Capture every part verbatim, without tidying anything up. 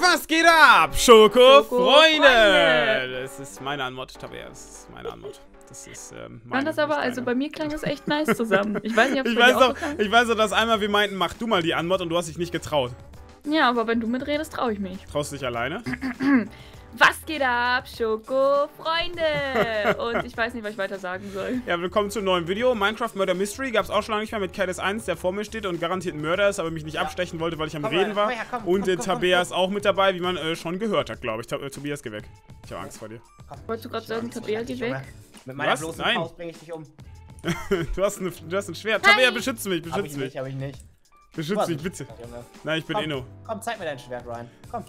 Was geht ab, Schoko-Freunde? Das ist meine Anmod, Tobias. Das ist meine Anmod. Das ist ähm, meine, das aber, also bei mir klang das echt nice zusammen. Ich weiß nicht, ob ich weiß auch, ich weiß auch, dass einmal wir meinten, mach du mal die Anmod und du hast dich nicht getraut. Ja, aber wenn du mitredest, traue ich mich. Traust du dich alleine? Was geht ab, Schoko-Freunde? Und ich weiß nicht, was ich weiter sagen soll. Ja, willkommen zum neuen Video. Minecraft Murder Mystery gab es auch schon lange nicht mehr mit Katis eins, der vor mir steht und garantiert ein Mörder ist, aber mich nicht ja. abstechen wollte, weil ich am komm, Reden war. Komm, ja, komm, und komm, komm, Tobias komm, komm. auch mit dabei, wie man äh, schon gehört hat, glaube ich. Tob äh, Tobias, geh weg. Ich habe Angst vor dir. Wolltest du gerade sagen, Tobias, geh weg? Mit meiner was? bloßen Nein. Faust bringe ich dich um. du, hast eine, du hast ein Schwert. Nein. Tobias, beschützt mich, beschützt hab ich mich. Nicht, hab ich nicht. Beschützt mich, bitte. Nein, ich bin Inno. Komm, zeig mir dein Schwert, Ryan. Komm.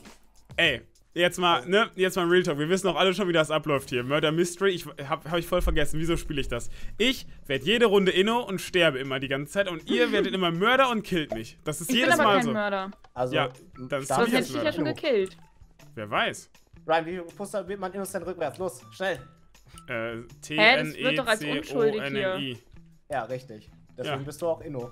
Ey. Jetzt mal, ne, jetzt mal Real Talk. Wir wissen auch alle schon, wie das abläuft hier. Murder Mystery, ich hab, hab ich voll vergessen. Wieso spiele ich das? Ich werde jede Runde Inno und sterbe immer die ganze Zeit. Und ihr werdet immer Mörder und killt mich. Das ist ich jedes bin aber Mal kein so. Mörder. Also, ja, das ist hätte ich dich ja schon gekillt. Wer weiß. Ryan, wie postuliert man Innos denn rückwärts? Los, schnell. Äh, T N E C O N N I. Ja, richtig. Deswegen bist du auch Inno.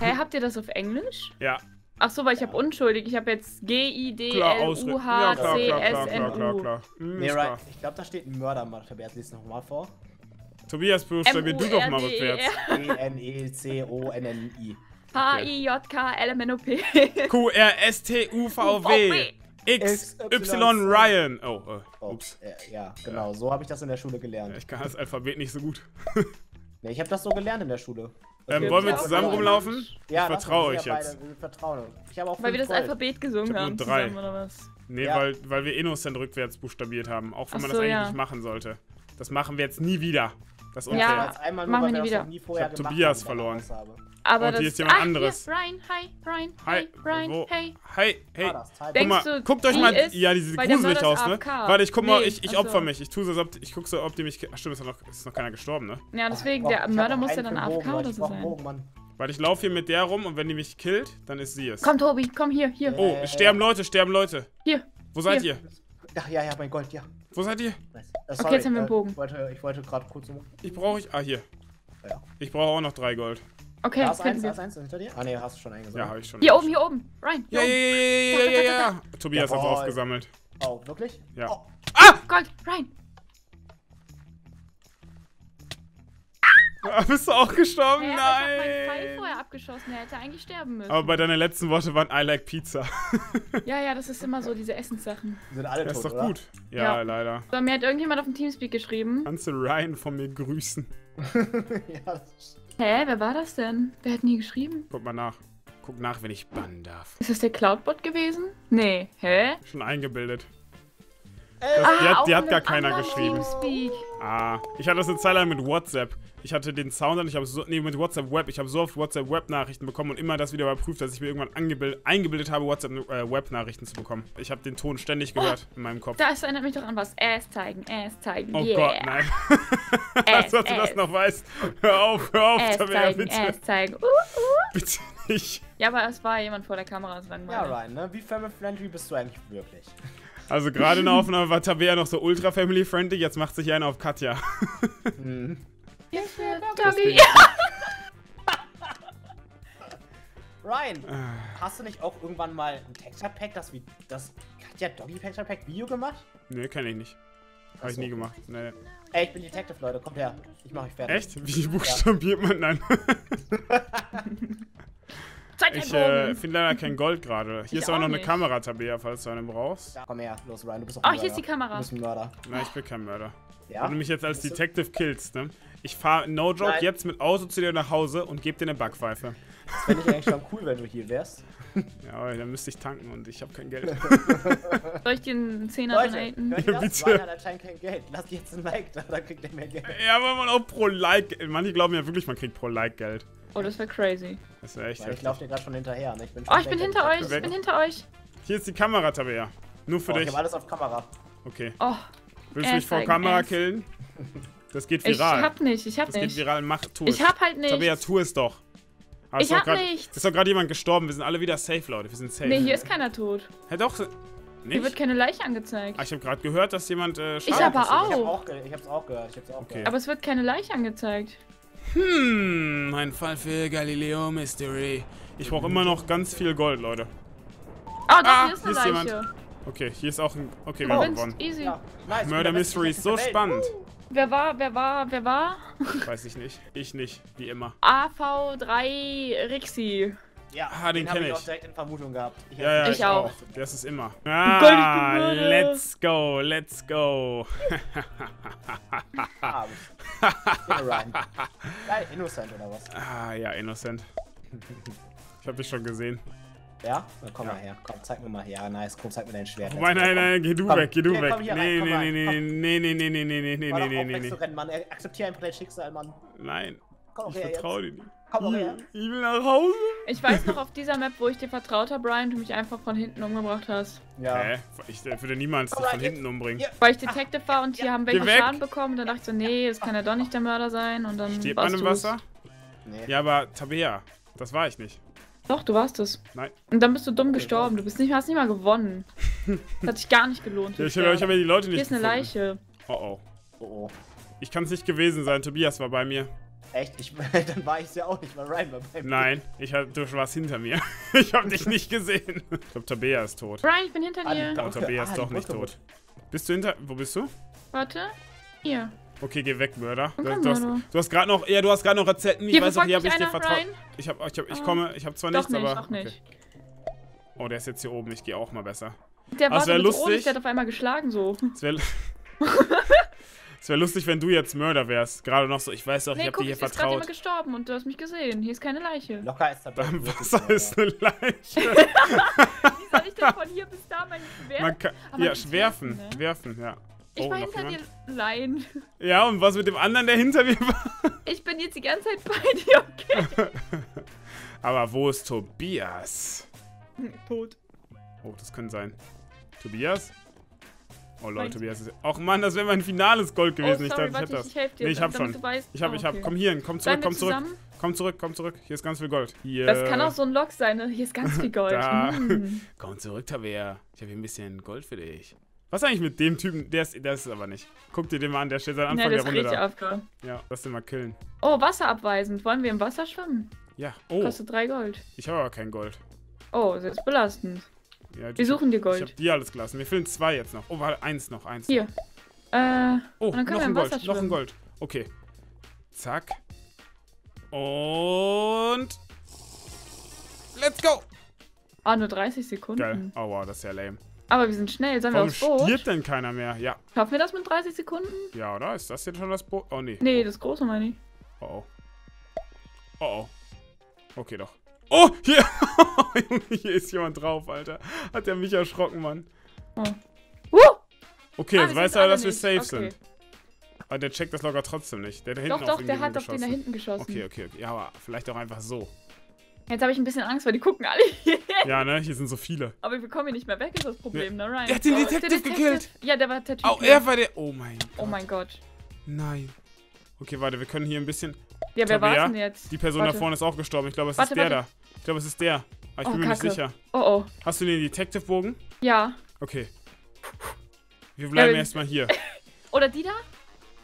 Hä, habt ihr das auf Englisch? Ja. Ach so, weil ich habe unschuldig. Ich habe jetzt G I D L U H C S N U. Nee, right. Ich glaube, da steht ein Mörder. Tobias, lies nochmal vor. Tobias, buchstabier du doch mal rückwärts. T N E C O N N I. H I J K L M N O P. Q R S T U V W. X Y Ryan. Oh, ups. Ja, genau. So habe ich das in der Schule gelernt. Ich kann das Alphabet nicht so gut. Nee, ich habe das so gelernt in der Schule. Ähm, wollen wir zusammen rumlaufen? Ja, ich vertraue euch jetzt. Beide, wir vertrauen. Ich hab auch weil wir das Gold. Alphabet gesungen ich hab haben. Nur drei. Zusammen, oder was? Nee, ja. weil, weil wir Innocent rückwärts buchstabiert haben. Auch wenn Ach man so, das eigentlich ja. nicht machen sollte. Das machen wir jetzt nie wieder. Das ist unfair. Ja, ja. Einmal nur, machen wir nie wieder. Nie ich hab Tobias verloren. Aber und das hier ist jemand ah, anderes. Hier, Ryan, hi, Ryan, hi, Ryan, hi, hey. Hi, hey. Guck mal, du, guckt euch mal. Ja, die sieht gruselig aus, ne? Warte, ich guck mal, nee, ich, ich opfer so. mich. Ich tue so, als ob, ich guck so, ob die mich. Ach, stimmt, ist noch, ist noch keiner gestorben, ne? Ja, deswegen, der Mörder muss ja dann A F K oder so sein. Weil ich laufe hier mit der rum und wenn die mich killt, dann ist sie es. Komm, Tobi, komm hier, hier. Oh, sterben Leute, sterben Leute. Hier. Wo seid ihr? Ach ja, ja, mein Gold, ja. Wo seid ihr? Okay, jetzt haben wir einen Bogen. Ich wollte gerade kurz. Ich brauche. Ah, hier. Ich brauche auch noch drei Gold. Okay, da ist eins, da ist eins hinter dir? Ah ne, hast du schon eingesammelt. Ja, hab ich schon. Hier oben, hier oben. Ryan, hier oben. Ja, ja, ja, ja. Tobias hat's aufgesammelt. Oh, wirklich? Ja. Ah! Gold, Ryan. Bist du auch gestorben? Nein. Ich hab meinen Pfeil vorher abgeschossen, er hätte eigentlich sterben müssen. Aber bei deinen letzten Worte waren I like Pizza. Ja, ja, das ist immer so, diese Essenssachen. Die sind alle tot, oder? Das ist doch gut. Ja, leider. So, mir hat irgendjemand auf dem Teamspeak geschrieben. Kannst du Ryan von mir grüßen? Ja, das ist... Hä, wer war das denn? Wer hat nie geschrieben? Guck mal nach. Guck nach, wenn ich bannen darf. Ist das der Cloudbot gewesen? Nee, hä? Schon eingebildet. Das, ah, die hat, die hat gar keiner geschrieben. Speak. Ah, ich hatte das eine Zeit lang mit WhatsApp. Ich hatte den Sound und ich habe so, nee, mit WhatsApp Web. Ich habe so oft WhatsApp Web Nachrichten bekommen und immer das wieder überprüft, dass ich mir irgendwann angebildet, eingebildet habe, WhatsApp äh, Web Nachrichten zu bekommen. Ich habe den Ton ständig gehört oh, in meinem Kopf. Das erinnert mich doch an was. Ass zeigen, Ass zeigen. Oh yeah. Gott, nein. Als ob du das noch weißt. Hör auf, hör auf. Ass zeigen, bitte. Ass zeigen. Uh, uh. Bitte nicht. Ja, aber es war jemand vor der Kamera. Das war ja, Ryan, ne? Wie family-friendly bist du eigentlich wirklich? Also gerade in der Aufnahme war Tabea noch so ultra family friendly, jetzt macht sich einer auf Katja. Mhm. Yes, Tabea. Ryan, hast du nicht auch irgendwann mal ein Texture Pack, das, wie, das Katja Doggy Texture Pack Video gemacht? Nee, kenn ich nicht. Hab Achso. ich nie gemacht. Nee. Ey, ich bin Detective, Leute, kommt her. Ich mach euch fertig. Echt? Wie buchstabiert ja. man dann? Ich äh, finde leider kein Gold gerade. Hier ich ist auch noch nicht. eine Kamera, Tabea, falls du eine brauchst. Ja, komm her, los Ryan, du bist auch ein Mörder. Oh, hier ist die Kamera. Du bist ein Mörder. Nein, ich bin kein Mörder. Ja? Wenn du mich jetzt als Detective killst, ne? Ich fahre, no joke, Nein. jetzt mit Auto zu dir nach Hause und gebe dir eine Backpfeife. Das fände ich eigentlich schon cool, wenn du hier wärst. Ja, aber dann müsste ich tanken und ich habe kein Geld. Soll ich dir einen Zehner donaten? Leute, hört ihr das? Ryan hat anscheinend kein Geld. Lasst jetzt ein Like da, dann kriegt er mehr Geld. Ja, aber man auch pro Like, manche glauben ja wirklich, man kriegt pro Like Geld. Oh, das wäre crazy. Das wäre echt. Weil ich laufe dir gerade schon hinterher. Ne? Ich bin schon oh, ich bin hinter euch. Ich bin hinter euch. Hier ist die Kamera, Tabea. Nur für oh, dich. Ich habe alles auf Kamera. Okay. Oh, willst du mich vor Kamera killen? Das geht viral. Ich hab nicht. Ich hab das nicht. Das geht viral. Mach, tu es. Ich hab halt nicht. Tabea, tu es doch. Aber ich hab grad, nichts. Ist doch gerade jemand gestorben. Wir sind alle wieder safe, Leute. Wir sind safe. Nee, hier ist keiner tot. Hä, doch. Nicht? Hier wird keine Leiche angezeigt. Ah, ich habe gerade gehört, dass jemand äh, Schaden. Ich aber auch. Ich hab's auch gehört. Ich hab's auch gehört. Aber es wird keine Leiche angezeigt. Hm, ein Fall für Galileo Mystery. Ich brauche immer noch ganz viel Gold, Leute. Ah, da ah, ist, hier ist jemand. Okay, hier ist auch ein... Okay, wir oh, haben gewonnen. Easy. Ja, nice. Murder Mystery ist so spannend. Uh. Wer war, wer war, wer war? Weiß ich nicht. Ich nicht, wie immer. A V drei Rixi. Ja, ah, den, den kenne ich. Auch direkt in Vermutung gehabt. Ich, ja, ja, ich, ich auch. auch. Das ist immer. Ah, let's go, let's go. Ah, Ryan. Nein, innocent oder was? Ah, ja, innocent. Ich hab dich schon gesehen. Ja? Na, komm ja. mal her. Komm, zeig mir mal her. Ja, nice. Komm, zeig mir dein Schwert. Oh, nein, nein, nein. Geh du komm. weg, geh du nee, weg. Nee, rein, nee, nee, rein, nee, nee, nee, nee, nee, nee, nee, nee, nee, nee, nee, nee, nee. Akzeptiere einfach dein Schicksal, Mann. Nein. Komm, ich vertraue dir nicht. Komm doch her. Ich will nach Hause. Ich weiß noch, auf dieser Map, wo ich dir vertraut habe, Brian, du mich einfach von hinten umgebracht hast. Ja. Hä? Ich würde niemals dich von hinten umbringen. Weil ich Detective war und hier haben welche Schaden bekommen. Dann dachte ich so, nee, das kann ja doch nicht der Mörder sein. Und dann steht man im Wasser? Nee. Ja, aber Tabea, das war ich nicht. Doch, du warst es. Nein. Und dann bist du dumm gestorben. Du bist nicht, hast nicht mal gewonnen. Das hat sich gar nicht gelohnt. Ja, ich habe ja die Leute nicht Hier ist eine gefunden. Leiche. Oh oh. Oh oh. Ich kann es nicht gewesen sein. Tobias war bei mir. Echt? Ich, dann war ich es ja auch nicht, weil Ryan war bei mir. Nein, ich hab, du warst hinter mir. Ich habe dich nicht gesehen. Ich glaube, Tabea ist tot. Ryan, ich bin hinter ah, dir. Oh, Tabea ah, ist doch nicht tot. Bist du hinter... Wo bist du? Warte. Hier. Okay, geh weg, Mörder. Du, du hast, hast gerade noch, ja, du hast gerade noch Rezepten. Ich Hier, weiß auch nicht, ob ich dir vertraut. Ich hab, ich hab, ich komme, ich habe zwar nichts, nicht, aber. Auch nicht. Okay. Oh, der ist jetzt hier oben. Ich gehe auch mal besser. Der war so lustig. Der hat auf einmal geschlagen so. Es wäre wär lustig, wenn du jetzt Mörder wärst. Gerade noch so. Ich weiß auch, nee, ich habe dir hier vertraut. Ich bin gerade gestorben und du hast mich gesehen. Hier ist keine Leiche. Locker ist da. Beim Wasser ist eine Leiche. Wie soll ich denn von hier bis da mein Schwert? Ja, werfen, werfen, ja. Ich oh, war hinter jemand? dir, Ryan. Ja, und was mit dem anderen, der hinter mir war? Ich bin jetzt die ganze Zeit bei dir, okay? Aber wo ist Tobias? Tot. Oh, das könnte sein. Tobias? Oh Leute, Tobias ist... Och Mann, das wäre mein finales Gold gewesen. Oh, sorry, ich dachte, ich warte, hab das. Ich helf dir. Nee, ich hab schon. Ich hab, ich hab. Komm hier hin, komm zurück, komm zurück. Zusammen? Komm zurück, komm zurück. Hier ist ganz viel Gold. Hier. Das kann auch so ein Lock sein, ne? Hier ist ganz viel Gold. mm. Komm zurück, Tabea. Ich hab hier ein bisschen Gold für dich. Was eigentlich mit dem Typen? Der ist, der ist es aber nicht. Guck dir den mal an, der steht seit Anfang ja, der Runde da. Aufgehört. Ja, lass den mal killen. Oh, wasserabweisend. Wollen wir im Wasser schwimmen? Ja. Oh. Kostet drei Gold. Ich habe aber kein Gold. Oh, das ist belastend. Ja, wir suchen dir Gold. Ich habe dir alles gelassen. Mir fehlen zwei jetzt noch. Oh, warte, eins noch, eins. Hier. Äh, oh, dann können noch wir im ein Wasser Gold, schwimmen. Noch ein Gold. Okay. Zack. Und... Let's go! Ah, nur dreißig Sekunden. Geil. Oh, wow, das ist ja lame. Aber wir sind schnell, sollen wir aufs Boot? Warum stirbt denn keiner mehr? Ja. Schaffen wir das mit dreißig Sekunden? Ja, oder? Ist das jetzt schon das Boot? Oh, nee. Nee, das große meine ich. Oh, oh. Oh, oh. Okay, doch. Oh, hier! Hier ist jemand drauf, Alter. Hat der mich erschrocken, Mann. Oh. Uh! Okay, ah, jetzt weiß er, dass wir safe okay. sind. Aber der checkt das locker trotzdem nicht. Der da hinten doch, doch, der hat doch den da hinten geschossen. Okay, okay, okay. Ja, aber vielleicht auch einfach so. Jetzt habe ich ein bisschen Angst, weil die gucken alle hier. Ja, ne? Hier sind so viele. Aber wir kommen hier nicht mehr weg, ist das Problem, ne, Ryan? Der hat den Detective gekillt! Ja, der war der Typ. Oh, er war der... Oh mein Gott. Oh mein Gott. Nein. Okay, warte, wir können hier ein bisschen... Ja, wer war denn jetzt? Die Person da vorne ist auch gestorben. Ich glaube, es ist der da. Ich glaube, es ist der. Aber ich bin mir nicht sicher. Oh, oh. Hast du den Detective-Bogen? Ja. Okay. Wir bleiben erstmal hier. Oder die da?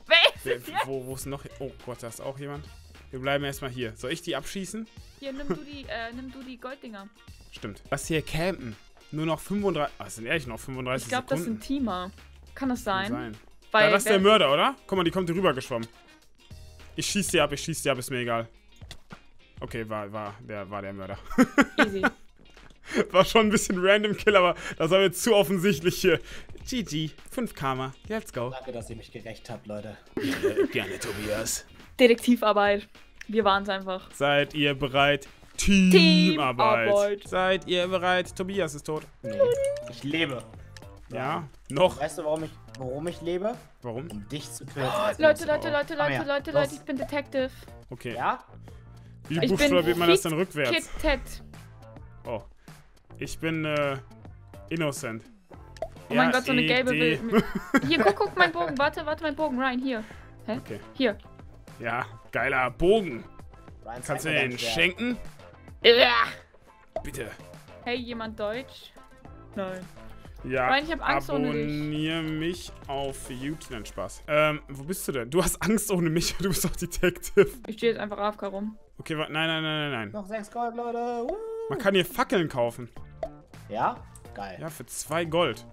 Wer ist der? Wo ist noch... Oh Gott, da ist auch jemand. Wir bleiben erstmal hier. Soll ich die abschießen? Hier, nimm du die, äh, nimm du die Golddinger. Stimmt. Das hier campen. Nur noch fünfunddreißig. Ah, das sind ehrlich noch fünfunddreißig ich glaub, Sekunden. Ich glaube, das sind Teamer. Kann das sein? Kann sein. Weil ja, das ist der Mörder, oder? Guck mal, die kommt hier rüber geschwommen. Ich schieße die ab, ich schieße die ab, ist mir egal. Okay, war, war, der, war der Mörder. Easy. War schon ein bisschen random Kill, aber das war jetzt zu offensichtlich hier. G G. fünf Karma. Let's go. Danke, dass ihr mich gerecht habt, Leute. Gerne, gerne Tobias. Detektivarbeit. Wir waren es einfach. Seid ihr bereit? Teamarbeit. Teamarbeit. Seid ihr bereit? Tobias ist tot. Nee. Ich lebe. Ja, ja. Noch. Weißt du, warum ich, warum ich lebe? Warum? Um dich zu töten. Oh, Leute, Leute, Leute, Leute, Leute, Leute, Leute, ich bin Detective. Okay. Ja? Wie buchstabiert man das dann rückwärts? Kit-Tet. Oh. Ich bin, äh, innocent. Oh mein Gott, so eine gelbe Wildnis. Hier, guck, guck, mein Bogen. Warte, warte, mein Bogen. Ryan, hier. Hä? Okay. Hier. Ja, geiler Bogen. Ryan, kannst du den schenken? Ja. Bitte. Hey, jemand Deutsch? Nein. Ja, Ryan, ich hab Angst ohne dich. Abonnier mich auf YouTube. Nein, Spaß. Ähm, wo bist du denn? Du hast Angst ohne mich, du bist doch Detective. Ich stehe jetzt einfach A F K rum. Okay, warte, nein, nein, nein, nein, nein. Noch sechs Gold, Leute. Woo. Man kann hier Fackeln kaufen. Ja? geil. Ja, für zwei Gold.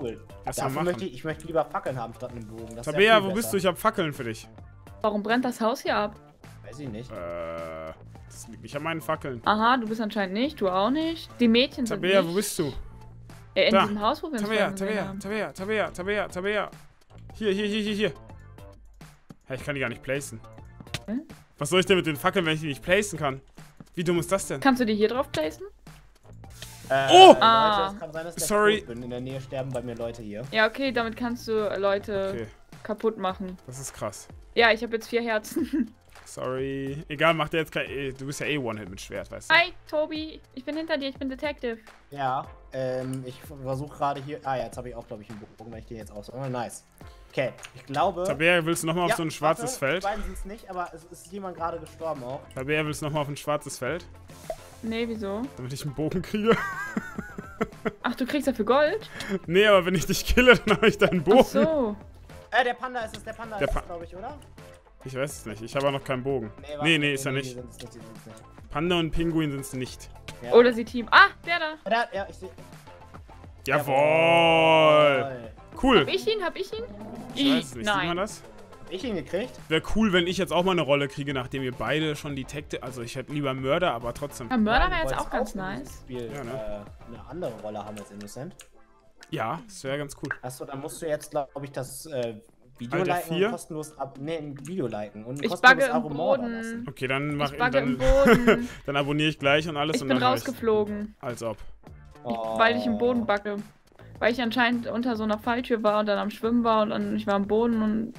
Cool. Das Dafür möchte ich, ich möchte lieber Fackeln haben statt einem Bogen. Das Tabea, wo besser. Bist du? Ich hab Fackeln für dich. Warum brennt das Haus hier ab? Weiß ich nicht. Äh, das liegt nicht an meinen Fackeln. Aha, du bist anscheinend nicht, du auch nicht. Die Mädchen sind Tabea, nicht. Wo bist du? Äh, in da. Diesem Haus, wo wir uns Tabea, Tabea, haben. Tabea, Tabea, Tabea, Tabea. Hier, hier, hier, hier, hier. Hey, ich kann die gar nicht placen. Hm? Was soll ich denn mit den Fackeln, wenn ich die nicht placen kann? Wie dumm ist das denn? Kannst du die hier drauf placen? Äh, oh! Leute, ah. Es kann sein, dass ich Sorry. Bin. In der Nähe sterben bei mir Leute hier. Ja, okay, damit kannst du Leute okay. kaputt machen. Das ist krass. Ja, ich habe jetzt vier Herzen. Sorry. Egal, mach dir jetzt kein... Du bist ja eh One-Hit mit Schwert, weißt du. Hi, Tobi. Ich bin hinter dir, ich bin Detective. Ja, ähm, ich versuche gerade hier... Ah ja, jetzt habe ich auch, glaube ich, einen Bogen, weil ich den jetzt aus... Oh, nice. Okay, ich glaube... Tabea, willst du nochmal ja, auf so ein schwarzes warte, Feld? Ich weiß es nicht, aber es ist jemand gerade gestorben auch. Tabea, willst du nochmal auf ein schwarzes Feld? Nee, wieso? Damit ich einen Bogen kriege. Ach, du kriegst dafür Gold? Nee, aber wenn ich dich kille, dann habe ich deinen Bogen. Ach so. Äh, der Panda ist es, der Panda der ist es, glaube ich, oder? Ich weiß es nicht, ich habe auch noch keinen Bogen. Nee, nee, nee, nee, ist nee, er nicht. Sind's nicht, sind's nicht. Panda und Pinguin sind es nicht. Ja. Oder sie Team. Ah, der da. Ja, ja, ich sehe. Jawohl. Jawohl. Cool. Hab ich ihn, hab ich ihn? Ich weiß nicht, sieht man das? Hab ich ihn gekriegt? Wäre cool, wenn ich jetzt auch mal eine Rolle kriege, nachdem wir beide schon Detective... Also ich hätte lieber Mörder, aber trotzdem... Ja, Mörder wäre jetzt auch ganz nice. Spiel, ja, ne? äh, eine andere Rolle haben als Innocent. Ja, das wäre ganz cool. Achso, dann musst du jetzt, glaube ich, das... Äh, Video Alter liken vier? Und kostenlos ab. Nee, ein Video liken und ein ich bagge im Boden. Okay, dann mach ich. Bagge dann, im Boden. Dann abonniere ich gleich und alles ich und dann. Ich bin rausgeflogen. Ich, als ob. Oh. Ich, weil ich im Boden backe. Weil ich anscheinend unter so einer Falltür war und dann am Schwimmen war und dann ich war am Boden und.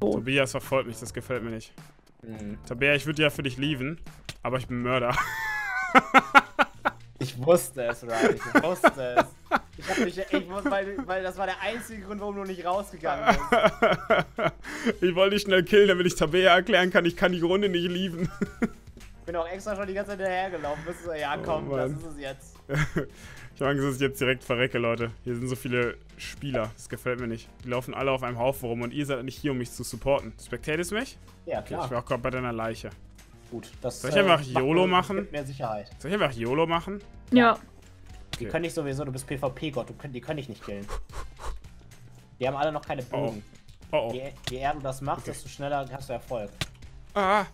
Oh. Tobias verfolgt mich, das gefällt mir nicht. Mhm. Tabea, ich würde ja für dich lieben, aber ich bin Mörder. Ich wusste es, Ryan. Ich wusste es. Ich hab mich, ich muss, weil, weil das war der einzige Grund, warum du nicht rausgegangen bist. Ich wollte dich schnell killen, damit ich Tabea erklären kann, ich kann die Runde nicht lieben. Ich bin auch extra schon die ganze Zeit hinterhergelaufen, bis es ja kommt, oh, das ist es jetzt. Ich habe Angst, dass ich jetzt direkt verrecke, Leute. Hier sind so viele Spieler, das gefällt mir nicht. Die laufen alle auf einem Haufen rum und ihr seid nicht hier, um mich zu supporten. Spectatest mich? Ja, klar. Okay, ich war auch gerade bei deiner Leiche. Gut, das soll ich einfach äh, YOLO machen? Gibt mehr Sicherheit. Soll ich einfach YOLO machen? Ja. Die okay. können dich sowieso, du bist PvP-Gott, die können dich nicht killen. Die haben alle noch keine Bogen. Oh. Oh, oh. Je, je eher du das machst, okay. desto schneller hast du Erfolg. Ah.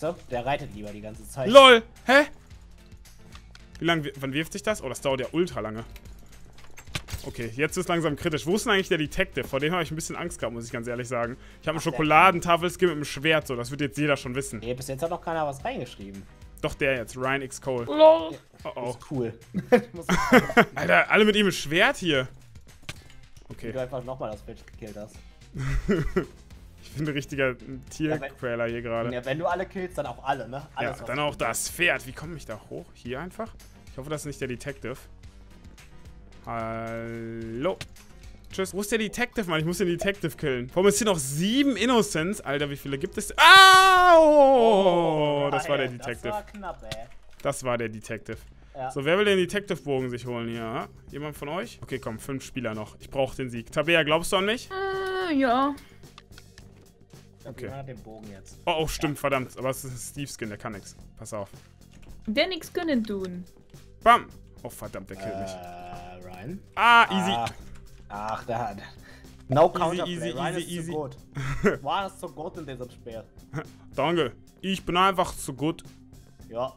So, der reitet lieber die ganze Zeit. LOL! Hä? Wie lange, wann wirft sich das? Oh, das dauert ja ultra lange. Okay, jetzt ist langsam kritisch. Wo ist denn eigentlich der Detective? Vor dem habe ich ein bisschen Angst gehabt, muss ich ganz ehrlich sagen. Ich habe einen Schokoladentafelskin mit einem Schwert, so, das wird jetzt jeder schon wissen. Nee, bis jetzt hat noch keiner was reingeschrieben. Doch, der jetzt, Ryan X. Cole. Lol. Oh, oh. Das ist cool. Alter, alle mit ihm ein Schwert hier. Okay. Wie du einfach nochmal das Bitch gekillt hast. Ich bin ein richtiger Tierquäler ja, hier gerade. Ja, wenn du alle killst, dann auch alle, ne? Alles, ja, dann auch das Pferd. Wie komme ich da hoch? Hier einfach? Ich hoffe, das ist nicht der Detective. Hallo. Tschüss. Wo ist der Detective, Mann? Ich muss den Detective killen. Vor allem sind hier noch sieben Innocents. Alter, wie viele gibt es? Au! Oh, das war der Detective. Das war knapp, ey. Das war der Detective. Ja. So, wer will den Detective-Bogen sich holen hier? Jemand von euch? Okay, komm, fünf Spieler noch. Ich brauche den Sieg. Tabea, glaubst du an mich? Äh, ja. Okay. Den Bogen jetzt. Oh, oh, stimmt, ja. verdammt. Aber es ist ein Steve-Skin, der kann nichts. Pass auf. Der nichts können tun. Bam! Oh, verdammt, der killt äh, mich. Ryan? Ah, easy. Ah. Ach, der hat. No counterplay. Easy, easy, Ryan easy, ist easy. Zu gut. War es so gut in diesem Spiel? Danke. Ich bin einfach zu gut. Ja,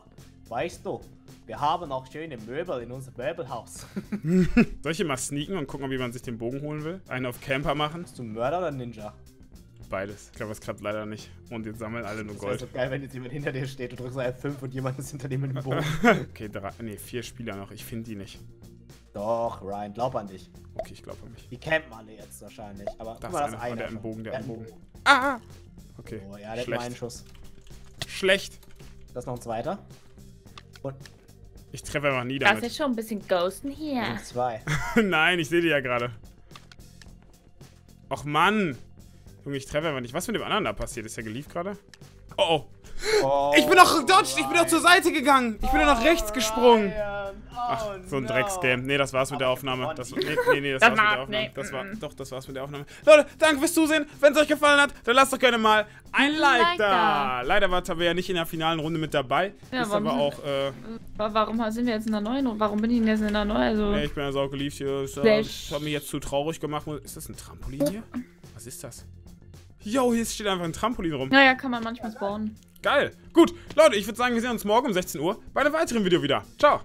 weißt du, wir haben auch schöne Möbel in unserem Möbelhaus. Soll ich hier mal sneaken und gucken, ob jemand sich den Bogen holen will? Einen auf Camper machen? Bist du Mörder oder Ninja? Beides. Ich glaube, das klappt leider nicht. Und jetzt sammeln alle nur Gold. Das wäre so geil, wenn jetzt jemand hinter dir steht. Du drückst F fünf und jemand ist hinter dir mit dem Bogen. Okay, drei, nee, vier Spieler noch. Ich finde die nicht. Doch, Ryan, glaub an dich. Okay, ich glaube an mich. Die campen alle jetzt wahrscheinlich. Aber das ist einer, der im Bogen, der im Bogen. Ah! Okay, oh, ja, der schlecht. Hat einen Schuss. Schlecht. Das ist noch ein zweiter. Und... Ich treffe einfach nie damit. Das ist schon ein bisschen ghosten hier. Und zwei. Nein, ich sehe die ja gerade. Och, Mann! Junge, ich treffe einfach nicht. Was mit dem anderen da passiert? Ist der geliefert gerade? Oh, oh. Ich bin doch gedodged, ich bin doch zur Seite gegangen. Ich bin doch nach rechts gesprungen. Ach, so ein Drecksgame. Nee, das war's mit der Aufnahme. Das, nee, nee, nee, das war's mit der Aufnahme. Das war, doch, das war's mit der Aufnahme. Leute, danke fürs Zusehen. Wenn es euch gefallen hat, dann lasst doch gerne mal ein Like da. Leider war Tabea nicht in der finalen Runde mit dabei. Ja, ist aber auch, äh, warum sind wir jetzt in der neuen Runde? Warum bin ich denn jetzt in der neuen? Also nee, ich bin ja sau geliebt hier. Ich habe mich jetzt zu traurig gemacht. Ist das ein Trampolin hier? Was ist das? Yo, hier steht einfach ein Trampolin rum. Naja, kann man manchmal spawnen. Geil. Gut, Leute, ich würde sagen, wir sehen uns morgen um sechzehn Uhr bei einem weiteren Video wieder. Ciao.